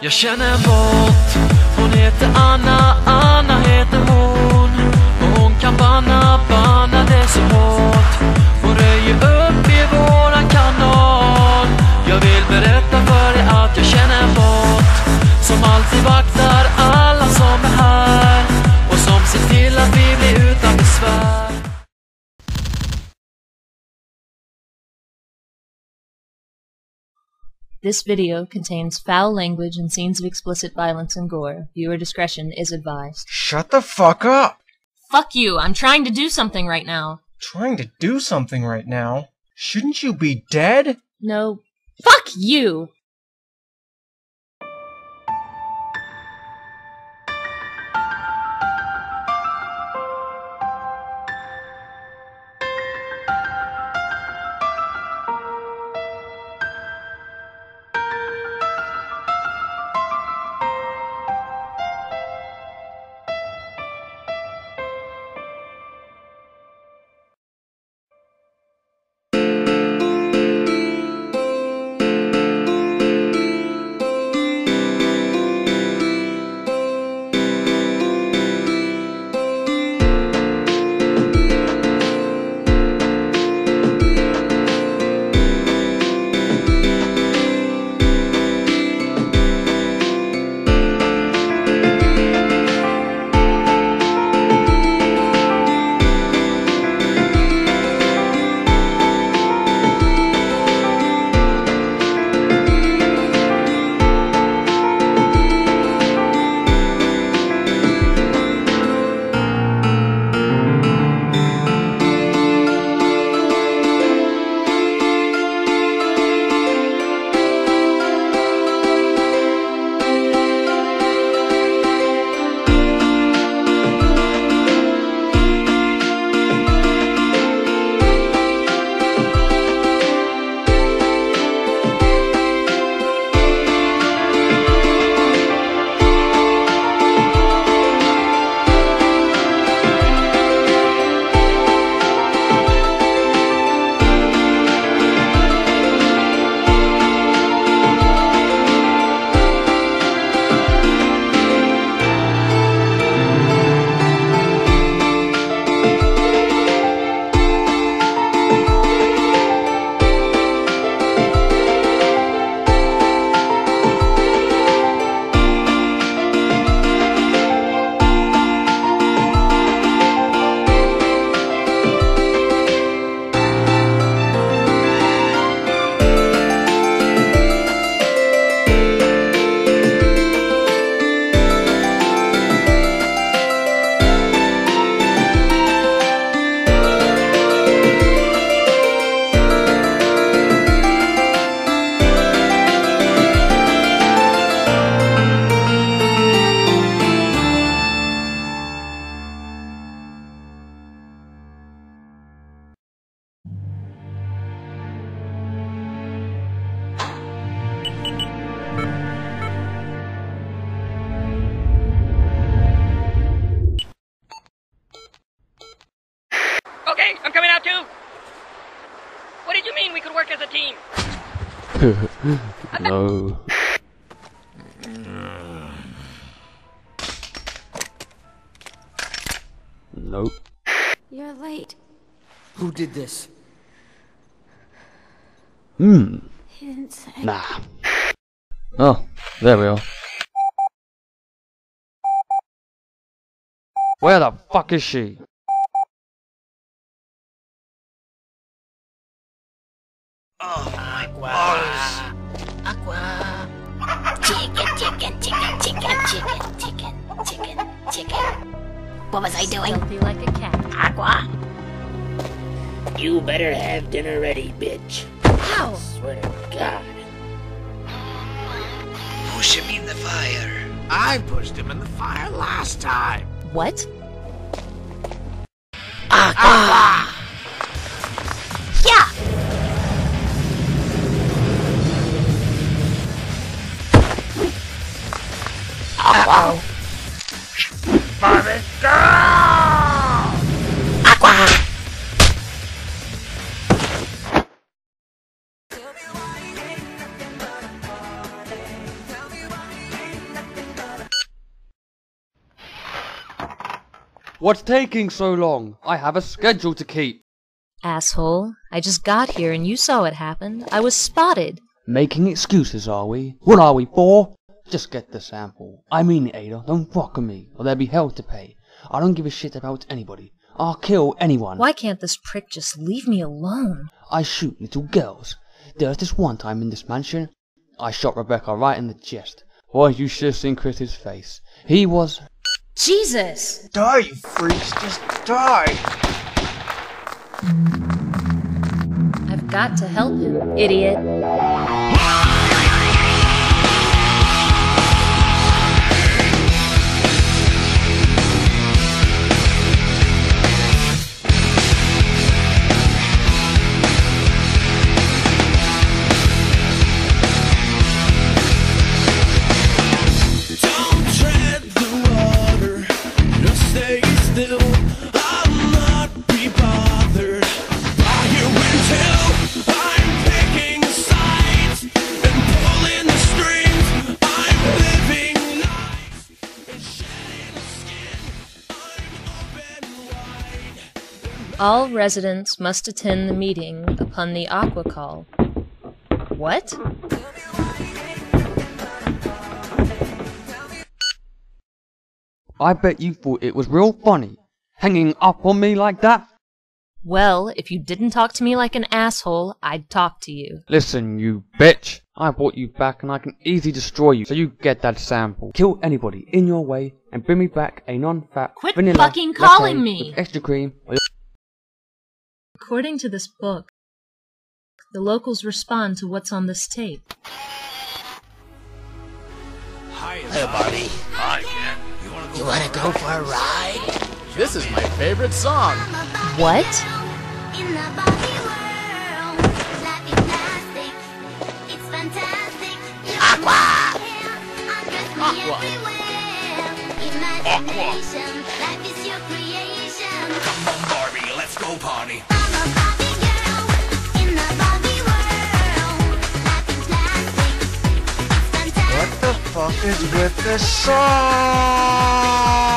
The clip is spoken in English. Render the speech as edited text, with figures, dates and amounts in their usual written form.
Jag känner bort, hon heter Anna, Anna heter hon. Och hon kan banna, banna det så hårt. Hon röjer upp i våran kanal. Jag vill berätta för dig att jag känner bort, som alltid vaktar alla som är här och som ser till att vi blir utan besvär. This video contains foul language and scenes of explicit violence and gore. Viewer discretion is advised. Shut the fuck up! Fuck you, I'm trying to do something right now. Trying to do something right now? Shouldn't you be dead? No. Fuck you! Okay, I'm coming out too! What did you mean we could work as a team? No. Nope. You're late. Who did this? Inside. Nah. Oh, there we are. Where the fuck is she? Oh my balls! Aqua! Chicken. What was I doing? Don't be like a cat. Aqua! You better have dinner ready, bitch. How? I swear to God. Push him in the fire. I pushed him in the fire last time. What? Aqua! Wow. Marvin, go! Aqua! What's taking so long? I have a schedule to keep. Asshole. I just got here and you saw it happen. I was spotted. Making excuses, are we? What are we for? Just get the sample. I mean it, Ada. Don't fuck with me, or there'll be hell to pay. I don't give a shit about anybody. I'll kill anyone. Why can't this prick just leave me alone? I shoot little girls. There was this one time in this mansion. I shot Rebecca right in the chest. Why, you should have seen Chris's face. He was... Jesus! Die, you freaks! Just die! I've got to help him, idiot. All residents must attend the meeting upon the aqua call. What? I bet you thought it was real funny, hanging up on me like that. Well, if you didn't talk to me like an asshole, I'd talk to you. Listen, you bitch. I brought you back and I can easily destroy you, so you get that sample. Kill anybody in your way and bring me back a non-fat Quit vanilla fucking calling latte me! With extra cream. According to this book, the locals respond to what's on this tape. Hi, buddy. Hi, yeah. You wanna go for a ride? This is my favorite song. What? In the body world, life is plastic. It's fantastic. Aqua! Aqua! Imagination, life is your creation. Come on, Barbie, let's go party. What the fuck is with this song?